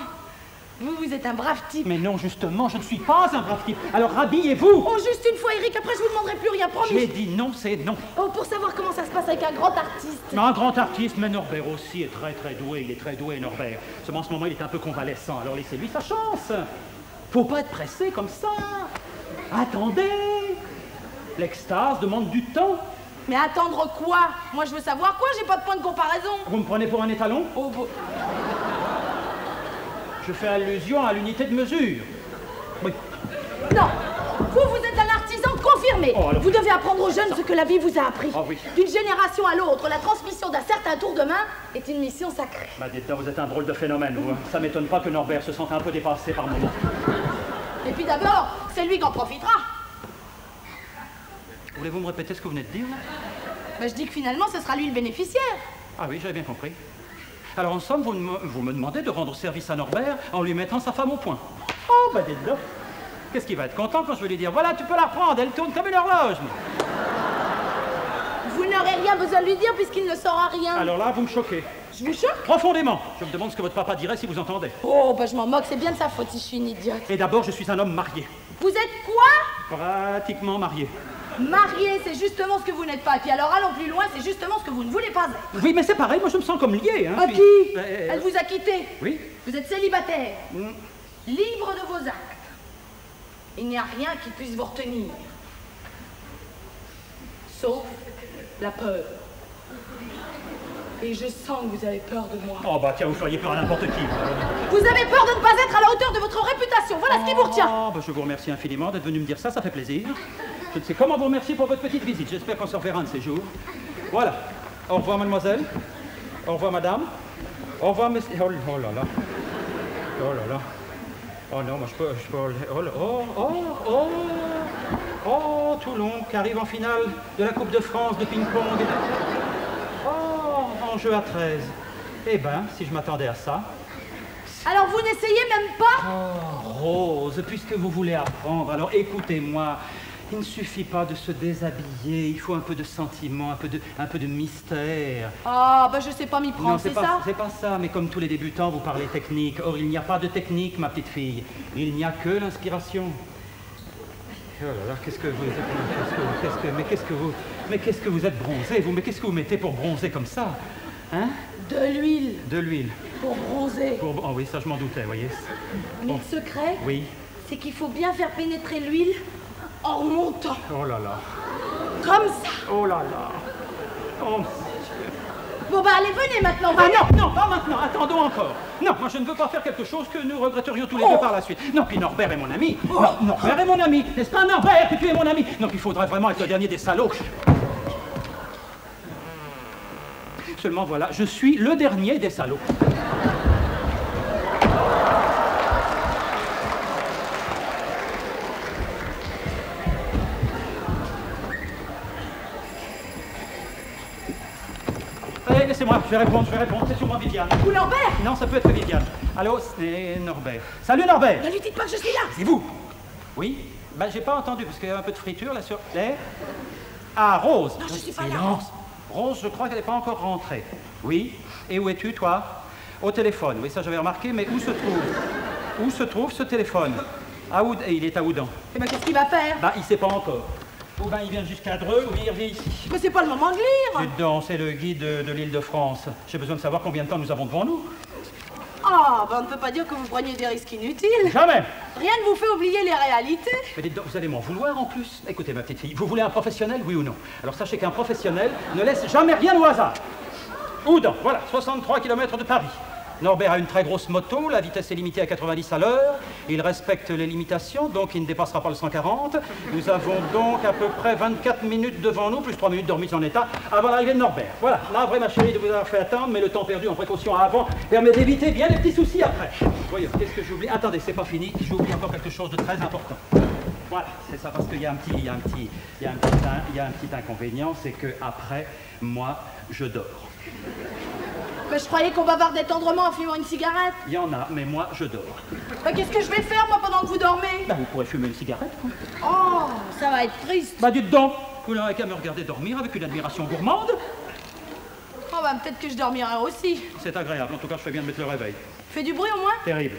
vous êtes un brave type. Mais non, justement, je ne suis pas un brave type. Alors habillez-vous. Oh, juste une fois, Eric, après je vous demanderai plus rien, promis. J'ai dit non, c'est non. Oh, pour savoir comment ça se passe avec un grand artiste. Un grand artiste, mais Norbert aussi est très très doué. Il est très doué, Norbert. Seulement en ce moment, il est un peu convalescent, alors laissez-lui sa chance. Faut pas être pressé comme ça. Attendez. L'extase demande du temps. Mais attendre quoi? Moi, je veux savoir quoi, j'ai pas de point de comparaison. Vous me prenez pour un étalon? Oh, bon. Je fais allusion à l'unité de mesure. Oui. Non. Vous êtes un artisan confirmé. Oh, alors... Vous devez apprendre aux jeunes ce que la vie vous a appris. Oh, oui. D'une génération à l'autre, la transmission d'un certain tour de main est une mission sacrée. Bah, dites-donc, vous êtes un drôle de phénomène, vous. Ça m'étonne pas que Norbert se sente un peu dépassé par moments. Et puis d'abord, c'est lui qui en profitera. Voulez-vous me répéter ce que vous venez de dire? Bah, je dis que finalement, ce sera lui le bénéficiaire. Ah oui, j'avais bien compris. Alors, en somme, vous me demandez de rendre service à Norbert en lui mettant sa femme au point. Oh, bah dites-donc. Qu'est-ce qu'il va être content quand je vais lui dire « Voilà, tu peux la reprendre, elle tourne comme une horloge !» Vous n'aurez rien besoin de lui dire puisqu'il ne saura rien. Alors là, vous me choquez. Je vous choque? Profondément. Je me demande ce que votre papa dirait si vous entendez. Oh, bah je m'en moque, c'est bien de sa faute si je suis une idiote. Et d'abord, je suis un homme marié. Vous êtes quoi? Pratiquement marié. Marié, c'est justement ce que vous n'êtes pas. Et puis alors, allons plus loin, c'est justement ce que vous ne voulez pas être. Oui, mais c'est pareil, moi je me sens comme lié. Hein, à puis... qui Elle vous a quitté. Oui. Vous êtes célibataire. Mm. Libre de vos actes. Il n'y a rien qui puisse vous retenir. Sauf la peur. Et je sens que vous avez peur de moi. Oh bah tiens, vous feriez peur à n'importe qui. Vous avez peur de ne pas être à la hauteur de votre réputation. Voilà ce qui vous retient. Oh bah je vous remercie infiniment d'être venu me dire ça, ça fait plaisir. Je ne sais comment vous remercier pour votre petite visite. J'espère qu'on se reverra un de ces jours. Voilà. Au revoir, mademoiselle. Au revoir, madame. Au revoir, monsieur. Oh, oh là là. Oh là là. Oh non, moi je peux... Oh, oh, oh, oh. Oh, Toulon qui arrive en finale de la Coupe de France de ping-pong. Oh, en jeu à 13. Eh ben, si je m'attendais à ça... Alors vous n'essayez même pas? Oh, Rose, puisque vous voulez apprendre, alors écoutez-moi. Il ne suffit pas de se déshabiller, il faut un peu de sentiment, un peu de mystère. Ah, bah je sais pas m'y prendre, c'est ça? C'est pas ça, mais comme tous les débutants, vous parlez technique. Or, il n'y a pas de technique, ma petite fille. Il n'y a que l'inspiration. Oh là là, qu'est-ce que vous... Mais qu'est-ce que vous êtes bronzé, vous? Mais qu'est-ce que vous mettez pour bronzer comme ça? Hein? De l'huile. De l'huile. Pour bronzer. Pour... Oh oui, ça je m'en doutais, vous voyez. Mais le secret, oui, c'est qu'il faut bien faire pénétrer l'huile en remontant. Oh là là. Comme ça. Oh là là. Oh mon Dieu. Bon bah allez, venez maintenant. Ah non, non, pas maintenant. Attendons encore. Non, moi je ne veux pas faire quelque chose que nous regretterions tous les deux par la suite. Non, puis Norbert est mon ami. Oh. Non, Norbert est mon ami. N'est-ce pas Norbert que tu es mon ami? Non, il faudrait vraiment être le dernier des salauds. Seulement voilà, je suis le dernier des salauds. Laissez-moi, je vais répondre, c'est sûrement Viviane. Ou Norbert? Non, ça peut être Viviane. Allô, c'est Norbert. Salut Norbert! Ne lui dites pas que je suis là! C'est vous? Oui? Ben, j'ai pas entendu, parce qu'il y a un peu de friture là sur... Les... Ah, Rose! Non, je suis pas là! Rose, je crois qu'elle n'est pas encore rentrée. Oui? Et où es-tu, toi? Au téléphone. Oui, ça j'avais remarqué, mais où se trouve? Où se trouve ce téléphone? À Oudan. Il est à Oudan. Et ben, qu'est-ce qu'il va faire? Ben, il sait pas encore. Ou bien il vient jusqu'à Dreux, ou bien il revient ici. Mais c'est pas le moment de lire! C'est le guide de l'île de France. J'ai besoin de savoir combien de temps nous avons devant nous. Ah, ben on ne peut pas dire que vous preniez des risques inutiles. Jamais! Rien ne vous fait oublier les réalités. Mais dites donc, vous allez m'en vouloir en plus. Écoutez, ma petite fille, vous voulez un professionnel, oui ou non? Alors sachez qu'un professionnel ne laisse jamais rien au hasard. Oudan, voilà, 63 km de Paris. Norbert a une très grosse moto, la vitesse est limitée à 90 à l'heure, il respecte les limitations, donc il ne dépassera pas le 140. Nous avons donc à peu près 24 minutes devant nous, plus 3 minutes de remise en état, avant l'arrivée de Norbert. Voilà, la vraie ma chérie de vous avoir fait attendre, mais le temps perdu en précaution avant permet d'éviter bien les petits soucis après. Voyons, qu'est-ce que j'oublie? Attendez, c'est pas fini, j'oublie encore quelque chose de très important. Voilà, c'est ça, parce qu'il y a un petit inconvénient, c'est qu'après, moi, je dors. Mais je croyais qu'on bavardait tendrement en fumant une cigarette. Il y en a, mais moi, je dors. Bah, qu'est-ce que je vais faire, moi, pendant que vous dormez? Bah, vous pourrez fumer une cigarette, quoi. Oh, ça va être triste. Bah, dites donc, vous n'avez qu'à me regarder dormir avec une admiration gourmande. Oh, bah, peut-être que je dormirai aussi. C'est agréable, en tout cas, je fais bien de mettre le réveil. Fais du bruit, au moins? Terrible.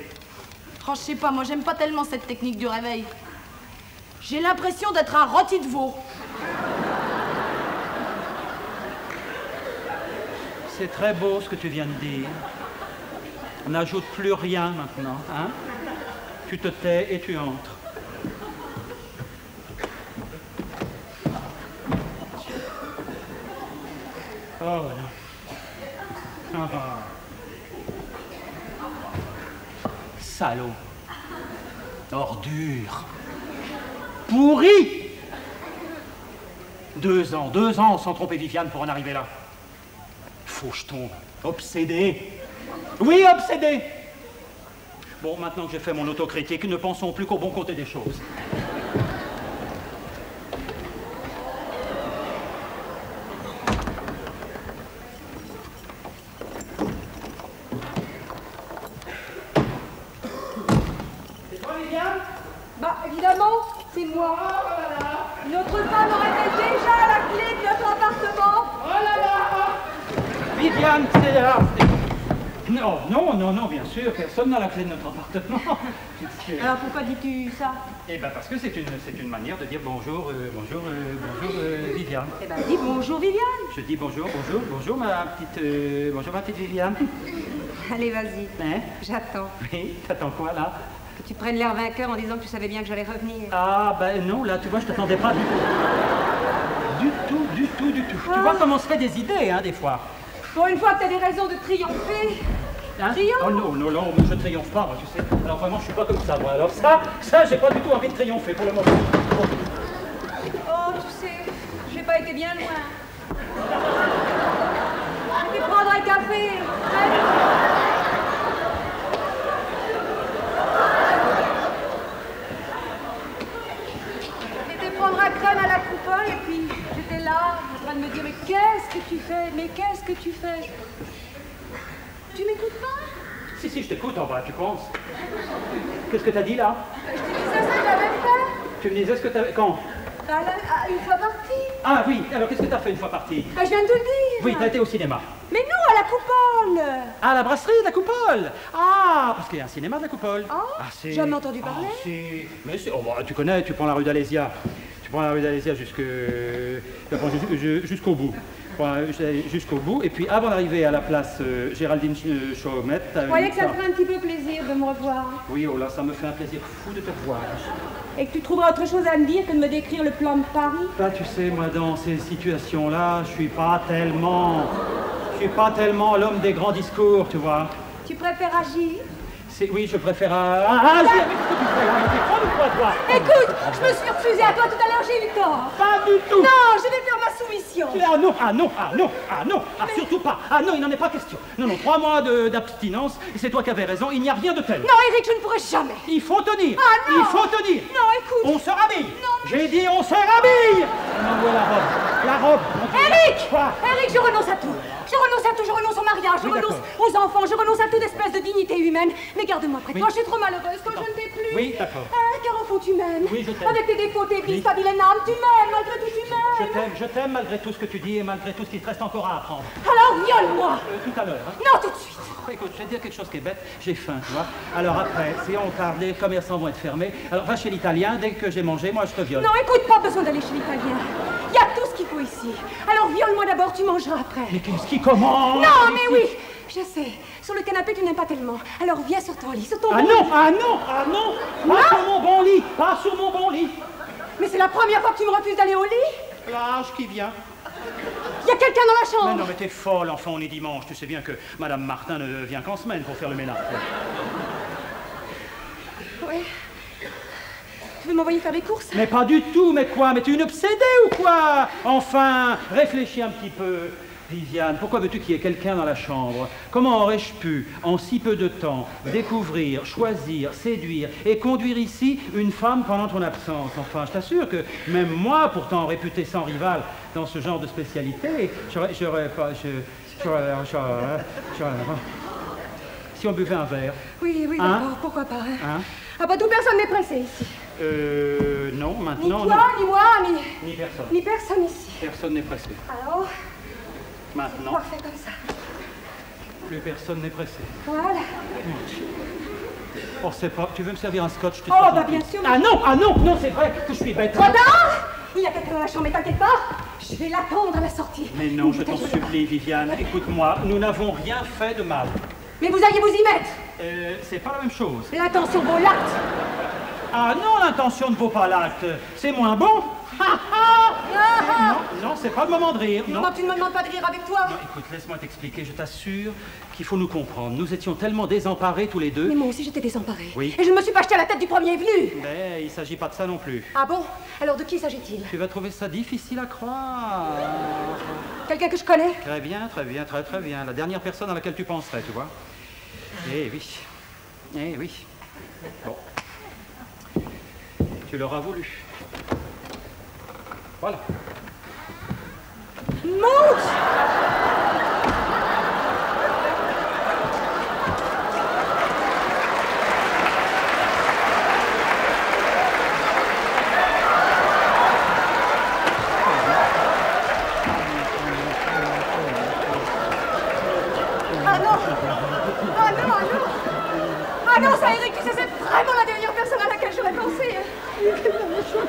Oh, je sais pas, moi, j'aime pas tellement cette technique du réveil. J'ai l'impression d'être un rôti de veau. C'est très beau ce que tu viens de dire. On n'ajoute plus rien maintenant, hein? Tu te tais et tu entres. Oh voilà. Ah. Salaud. Ordure. Pourri! 2 ans sans tromper Viviane pour en arriver là. Faucheton, obsédé. Oui, obsédé. Bon, maintenant que j'ai fait mon autocritique, ne pensons plus qu'au bon côté des choses. Personne n'a la clé de notre appartement. Alors pourquoi dis-tu ça? Eh bien parce que c'est une manière de dire bonjour, Viviane. Eh bien dis bonjour Viviane. Je dis bonjour ma petite Viviane. Allez vas-y, hein? J'attends. Oui, t'attends quoi là? Que tu prennes l'air vainqueur en disant que tu savais bien que j'allais revenir. Ah ben non, là tu vois je t'attendais pas du tout. Du tout. Ah. Tu vois comment on se fait des idées hein des fois. Pour une fois que t'as des raisons de triompher. Hein? Oh non, je triomphe pas, moi, tu sais. Alors vraiment, je suis pas comme ça, moi. Alors ça, j'ai pas du tout envie de triompher pour le moment. Oh, tu sais, j'ai pas été bien loin. Je vais prendre un café. J'étais prendre un crème à la coupole et puis j'étais là, en train de me dire, mais qu'est-ce que tu fais? Mais qu'est-ce que tu fais? Tu m'écoutes pas? Si, je t'écoute, en vrai, tu penses. Qu'est-ce que t'as dit, là? Je te disais ça que j'avais fait. Tu me disais ce que t'avais... Quand? À une fois partie. Ah oui, alors qu'est-ce que t'as fait une fois partie? Je viens de te le dire. Oui, t'as été au cinéma. Mais non, à la coupole. À la brasserie de la coupole. Ah, parce qu'il y a un cinéma de la coupole. Oh, ah, j'ai jamais entendu parler. Ah, si. Mais si, oh, bah, tu connais, tu prends la rue d'Alésia. Tu prends la rue d'Alésia jusqu'au bout. Jusqu'au bout, et puis avant d'arriver à la place Géraldine Chaumette... Je croyais que ça te ferait un petit peu plaisir de me revoir. Oui, oh là, ça me fait un plaisir fou de te revoir. Et que tu trouveras autre chose à me dire que de me décrire le plan de Paris? Bah, tu sais, moi, dans ces situations-là, je suis pas tellement l'homme des grands discours, tu vois. Tu préfères agir? Oui, je préfère agir. Écoute, je me suis refusée à toi tout à l'heure, j'ai eu tort. Pas du tout. Non, je vais faire ma soumission. Ah non, mais... surtout pas. Ah non, il n'en est pas question. Non, 3 mois d'abstinence, c'est toi qui avais raison, il n'y a rien de tel. Non, Eric, je ne pourrai jamais. Il faut tenir. Ah non. Il faut tenir. Non, écoute. On se rhabille. Non. J'ai dit, on se rhabille. On envoie la robe. La robe. Eric. Quoi? Eric, je renonce à tout. Je renonce à tout, je renonce au mariage, je renonce aux enfants, je renonce à toute espèce de dignité humaine. Mais garde-moi près de toi, je suis trop malheureuse quand je ne t'ai plus. Oui, d'accord. Car au fond, tu m'aimes. Oui, je t'aime. Avec tes défauts, tes vices, ta vilaine âme, tu m'aimes, malgré tout, tu m'aimes. Je t'aime malgré tout ce que tu dis et malgré tout ce qu'il te reste encore à apprendre. Alors, viole-moi. Tout à l'heure, hein? Non, tout de suite. Écoute, je vais te dire quelque chose qui est bête, j'ai faim, tu vois. Alors après, si on tarde, les commerçants vont être fermés. Alors va chez l'Italien, dès que j'ai mangé, moi je te viole. Non, écoute, pas besoin d'aller chez l'Italien. Il y a tout ce qu'il faut ici. Alors viole-moi d'abord, tu mangeras après. Mais qu'est-ce qui commence? Non, mais oui, je sais. Sur le canapé, tu n'aimes pas tellement. Alors viens sur ton lit, sur ton lit. Ah non, pas sur mon bon lit, pas sur mon bon lit. Mais c'est la première fois que tu me refuses d'aller au lit. L'âge qui vient. Il y a quelqu'un dans la chambre. Mais non, mais t'es folle, enfin, on est dimanche. Tu sais bien que Madame Martin ne vient qu'en semaine pour faire le ménage. Oui. Tu veux m'envoyer faire des courses? Mais pas du tout, mais quoi? Mais tu es une obsédée ou quoi? Enfin, réfléchis un petit peu. Viviane, pourquoi veux-tu qu'il y ait quelqu'un dans la chambre? Comment aurais-je pu, en si peu de temps, découvrir, choisir, séduire et conduire ici une femme pendant ton absence? Enfin, je t'assure que même moi, pourtant réputé sans rival dans ce genre de spécialité, j'aurais pas... Si on buvait un verre. Oui, oui, hein? D'accord, pourquoi pas. Hein? Ah bah, tout personne n'est pressé ici. Non, maintenant... Ni toi, ni moi, ni... Ni personne. Ni personne ici. Personne n'est pressé. Alors? Maintenant. Parfait comme ça. Plus personne n'est pressé. Voilà. On sait pas. Tu veux me servir un scotch? Oh, bah bien sûr. Ah non, ah non, non, c'est vrai que je suis bête. Trop tard. Il y a quelqu'un dans la chambre, mais t'inquiète pas. Je vais l'attendre à la sortie. Mais non, je t'en supplie, Viviane. Écoute-moi, nous n'avons rien fait de mal. Mais vous alliez vous y mettre. C'est pas la même chose. L'intention vaut l'acte. Ah non, l'intention ne vaut pas l'acte. C'est moins bon. Ha ha. Non, non, c'est pas le moment de rire. Non, non, tu ne me demandes pas de rire avec toi. Non, écoute, laisse-moi t'expliquer, je t'assure qu'il faut nous comprendre. Nous étions tellement désemparés tous les deux. Mais moi aussi j'étais désemparée. Oui. Et je ne me suis pas jetée à la tête du premier venu. Mais il ne s'agit pas de ça non plus. Ah bon? Alors de qui s'agit-il? Tu vas trouver ça difficile à croire. Quelqu'un que je connais? Très bien, très bien, très très bien. La dernière personne à laquelle tu penserais, tu vois. Eh oui. Eh oui. Bon. Tu l'auras voulu. Voilà. Monte! Ah non! Ah non, ah non! Ah non, ça, Eric, tu sais, c'est vraiment la dernière personne à laquelle j'aurais pensé.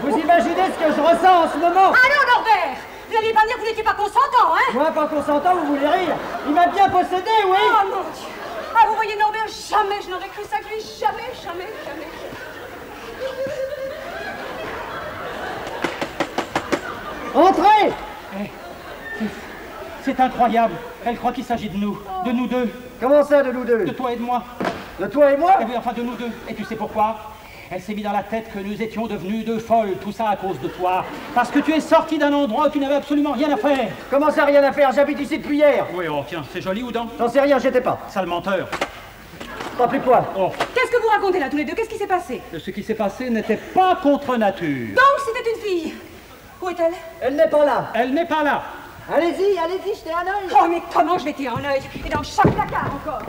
Vous imaginez ce que je ressens en ce moment? Ah non, Norbert! Vous n'allez pas me dire que vous n'étiez pas consentant, hein? Moi, pas consentant, vous voulez rire? Il m'a bien possédé, oui! Oh mon Dieu! Ah, vous voyez, Norbert, jamais je n'aurais cru ça de lui! Jamais, jamais, jamais! Entrez! Hey, c'est incroyable! Elle croit qu'il s'agit de nous, oh. De nous deux! Comment ça, de nous deux? De toi et de moi! De toi et moi? Et oui, enfin, de nous deux! Et tu sais pourquoi? Elle s'est mis dans la tête que nous étions devenus deux folles, tout ça à cause de toi. Parce que tu es sorti d'un endroit où tu n'avais absolument rien à faire. Comment ça, rien à faire? J'habite ici depuis hier. Oui, oh, tiens, c'est joli ou non? J'en sais rien, j'étais pas. Sale menteur. Pas plus quoi? Oh. Qu'est-ce que vous racontez là, tous les deux? Qu'est-ce qui s'est passé? Ce qui s'est passé n'était pas contre nature. Donc, c'était une fille. Où est-elle? Elle n'est pas là. Elle n'est pas là. Allez-y, allez-y, jetez un œil. Oh, mais comment je vais tirer un œil? Et dans chaque placard encore.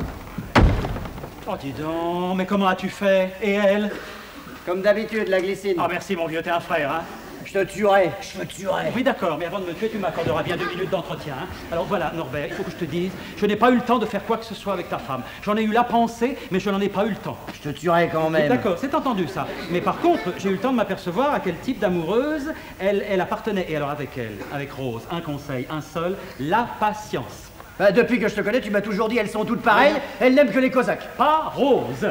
Oh, dis donc, mais comment as-tu fait? Et elle? Comme d'habitude, la glycine. Ah, merci, mon vieux, t'es un frère, hein? Je te tuerai, je te tuerai. Oui, d'accord, mais avant de me tuer, tu m'accorderas bien 2 minutes d'entretien, hein? Alors voilà, Norbert, il faut que je te dise, je n'ai pas eu le temps de faire quoi que ce soit avec ta femme. J'en ai eu la pensée, mais je n'en ai pas eu le temps. Je te tuerai quand même. D'accord, c'est entendu, ça. Mais par contre, j'ai eu le temps de m'apercevoir à quel type d'amoureuse elle appartenait. Et alors, avec elle, avec Rose, un conseil, un seul, la patience. Bah, depuis que je te connais, tu m'as toujours dit, elles sont toutes pareilles, oui. Elles n'aiment que les Cosaques. Pas Rose.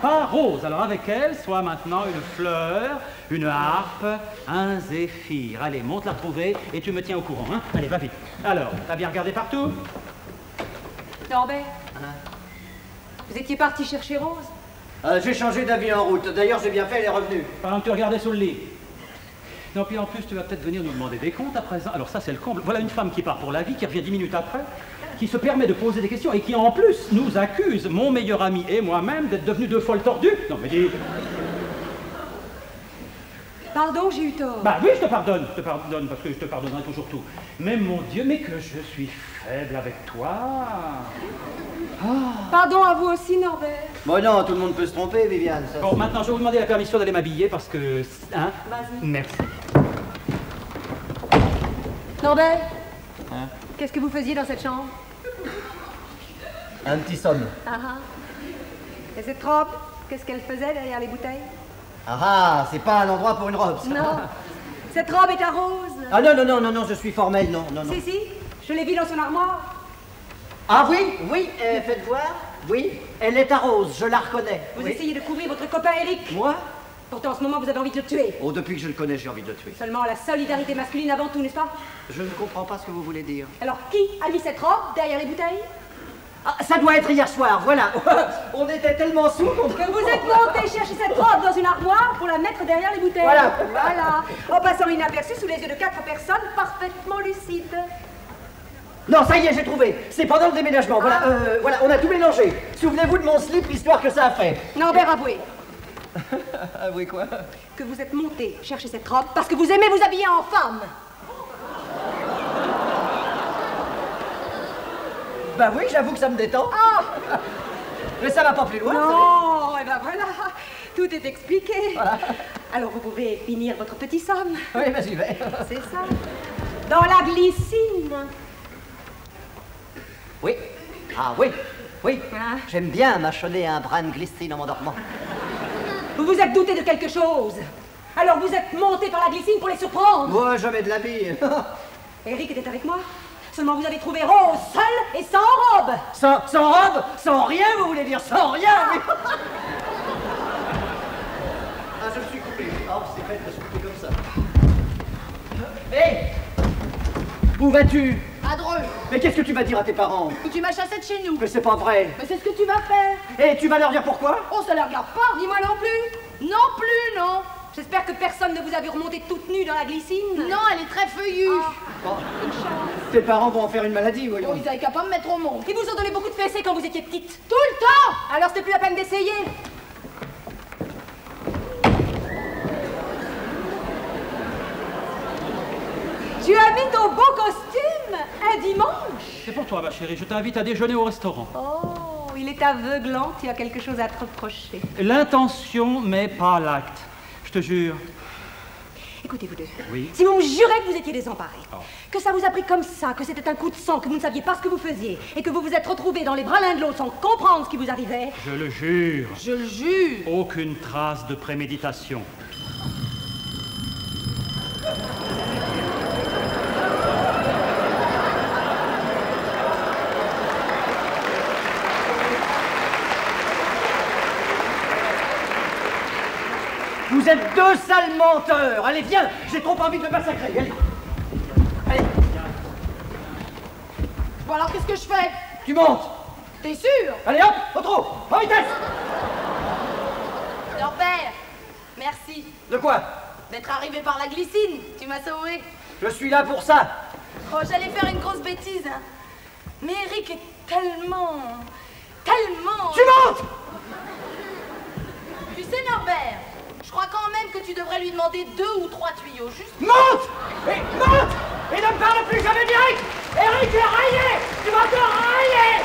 Pas Rose, alors avec elle, soit maintenant une fleur, une harpe, un zéphyr. Allez, monte la trouver et tu me tiens au courant, hein? Allez, va vite. Alors, t'as bien regardé partout? Norbert, hein? Vous étiez parti chercher Rose? J'ai changé d'avis en route. D'ailleurs, j'ai bien fait, elle est revenue. Pendant que tu regardais sous le lit. Non, puis en plus, tu vas peut-être venir nous demander des comptes à présent. Alors ça, c'est le comble. Voilà une femme qui part pour la vie, qui revient 10 minutes après, qui se permet de poser des questions et qui, en plus, nous accuse, mon meilleur ami et moi-même, d'être devenus deux folles tordues. Non, mais dis... Pardon, j'ai eu tort. Bah oui, je te pardonne, parce que je te pardonnerai toujours tout. Mais mon Dieu, mais que je suis faible avec toi. Oh. Pardon à vous aussi, Norbert. Bon non, tout le monde peut se tromper, Viviane. Ça, bon, maintenant, je vais vous demander la permission d'aller m'habiller, parce que... Hein? Vas-y. Merci. Norbert, hein? Qu'est-ce que vous faisiez dans cette chambre? Un petit somme. Ah ah. Et cette robe, qu'est-ce qu'elle faisait derrière les bouteilles? Ah ah, c'est pas un endroit pour une robe, ça. Non. Cette robe est à Rose. Ah non, non, non, non, non, je suis formel, non, non, non. Si, si, je l'ai vue dans son armoire. Ah oui, oui, faites voir. Oui, elle est à Rose, je la reconnais. Vous oui. Essayez de couvrir votre copain Eric. Moi? Pourtant, en ce moment, vous avez envie de le tuer. Oh, depuis que je le connais, j'ai envie de le tuer. Seulement la solidarité masculine avant tout, n'est-ce pas? Je ne comprends pas ce que vous voulez dire. Alors, qui a mis cette robe derrière les bouteilles? Ah, ça doit être hier soir, voilà. On était tellement sous qu'on... Que vous êtes monté chercher cette robe dans une armoire pour la mettre derrière les bouteilles. Voilà. Voilà. En passant inaperçu sous les yeux de 4 personnes parfaitement lucides. Non, ça y est, j'ai trouvé. C'est pendant le déménagement. Voilà, voilà, on a tout mélangé. Souvenez-vous de mon slip, l'histoire que ça a fait. Norbert, avouez. Avouez quoi? Que vous êtes monté chercher cette robe parce que vous aimez vous habiller en femme. Bah oui, j'avoue que ça me détend. Oh. Mais ça va pas plus loin. Non, et ben voilà, tout est expliqué. Voilà. Alors vous pouvez finir votre petit somme. Oui, ben j'y vais. C'est ça. Dans la glycine. Oui. Ah oui, oui. Ah. J'aime bien mâchonner un brin de glycine en m'endormant. Vous vous êtes douté de quelque chose. Alors vous êtes monté par la glycine pour les surprendre. Moi, jamais de la vie. Eric était avec moi. Seulement vous avez trouvé Rose, seule et sans robe. Sans robe? Sans rien, vous voulez dire? Sans rien? Mais... Ah, je me suis coupé. Ah, c'est bête de se couper comme ça. Hé hey! Où vas-tu? À Dreux. Mais qu'est-ce que tu vas dire à tes parents? Que tu m'as chassé de chez nous. Mais c'est pas vrai. Mais c'est ce que tu vas faire. Et tu vas leur dire pourquoi? Oh, ça les regarde pas, dis-moi non plus. Non plus, non. J'espère que personne ne vous a vu remonter toute nue dans la glycine. Non, elle est très feuillue. Oh. Oh. Une chance. Tes parents vont en faire une maladie, voyons. Ils n'avaient qu'à pas me mettre au monde. Ils vous ont donné beaucoup de fessées quand vous étiez petite. Tout le temps. Alors c'était plus la peine d'essayer. Tu habites au beau costume, un dimanche. C'est pour toi, ma chérie. Je t'invite à déjeuner au restaurant. Oh, il est aveuglant. Tu as quelque chose à te reprocher. L'intention, mais pas l'acte. Je te jure. Écoutez, vous deux. Oui. Si vous me jurez que vous étiez désemparés, oh, que ça vous a pris comme ça, que c'était un coup de sang, que vous ne saviez pas ce que vous faisiez, et que vous vous êtes retrouvés dans les bras l'un de l'autre sans comprendre ce qui vous arrivait. Je le jure. Je le jure. Aucune trace de préméditation. Vous êtes deux sales menteurs! Allez, viens! J'ai trop envie de le massacrer! Allez! Allez! Bon, alors, qu'est-ce que je fais? Tu montes! T'es sûr? Allez, hop! Au trou! En vitesse! Norbert! Merci! De quoi? D'être arrivé par la glycine! Tu m'as sauvé! Je suis là pour ça! Oh, j'allais faire une grosse bêtise! Hein. Mais Eric est tellement... Tu montes! Tu sais, Norbert, je crois quand même que tu devrais lui demander 2 ou 3 tuyaux, juste... Monte! Et monte! Et ne me parle plus jamais direct! Eric, tu es raillé! Tu vas te railler!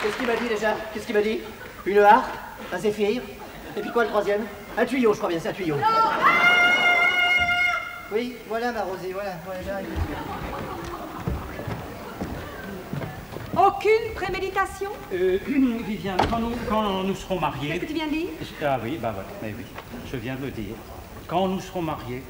Qu'est-ce qu'il m'a dit déjà? Qu'est-ce qu'il m'a dit? Une harpe, un zéphyr, et puis quoi le troisième? Un tuyau, je crois bien, c'est un tuyau. Non. Oui, voilà ma Rosée, voilà, j'arrive. Aucune préméditation? Viviane, quand nous serons mariés... Qu'est-ce que tu viens de dire? Ah oui, bah voilà, mais oui, je viens de le dire. Quand nous serons mariés,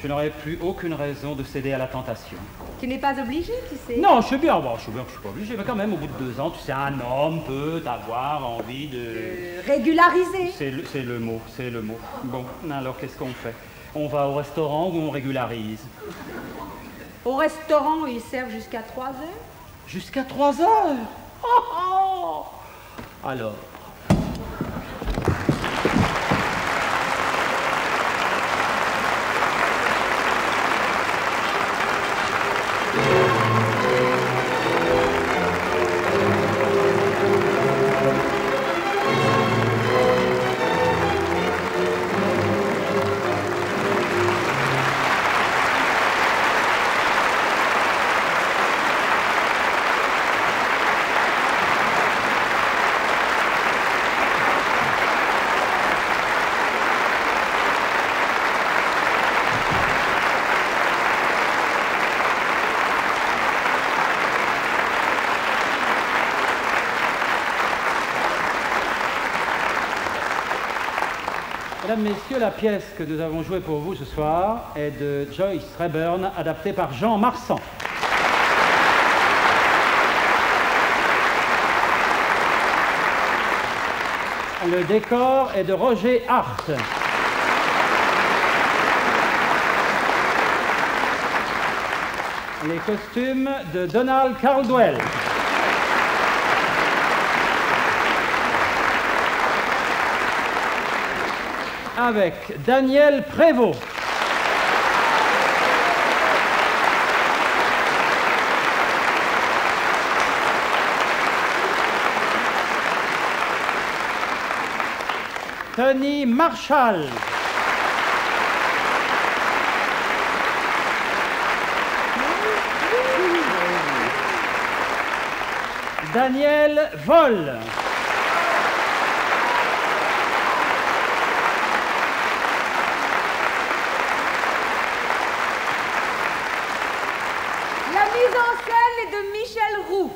je n'aurai plus aucune raison de céder à la tentation. Tu n'es pas obligé, tu sais? Non, je sais bien, bah, je suis pas obligé, mais quand même, au bout de 2 ans, tu sais, un homme peut avoir envie de... Régulariser? C'est le mot. Bon, alors qu'est-ce qu'on fait? On va au restaurant ou on régularise? Au restaurant, ils servent jusqu'à 3 heures? Jusqu'à 3 heures. Oh, oh. Alors... Mesdames, Messieurs, la pièce que nous avons jouée pour vous ce soir est de Joyce Rayburn, adaptée par Jean Marsan. Le décor est de Roger Hart. Les costumes de Donald Caldwell. Avec Daniel Prévost. Tonie Marshall. Danielle Volle. La mise en scène est de Michel Roux.